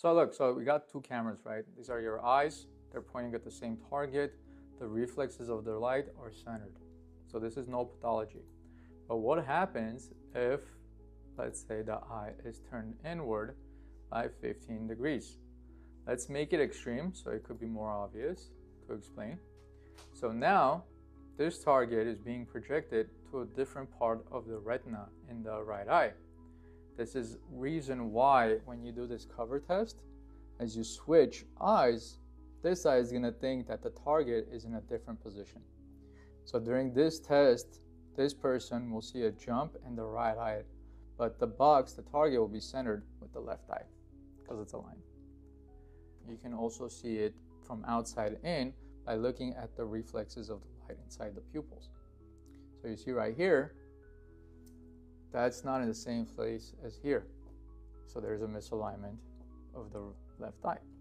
So look, so we got two cameras, right? These are your eyes. They're pointing at the same target. The reflexes of the light are centered. So this is no pathology. But what happens if, let's say, the eye is turned inward by 15 degrees? Let's make it extreme so it could be more obvious to explain. So now this target is being projected to a different part of the retina in the right eye. This is reason why when you do this cover test, as you switch eyes, this eye is going to think that the target is in a different position. So during this test, this person will see a jump in the right eye, but the box, the target will be centered with the left eye because it's aligned. You can also see it from outside in by looking at the reflexes of the light inside the pupils. So you see right here, that's not in the same place as here. So there's a misalignment of the left eye.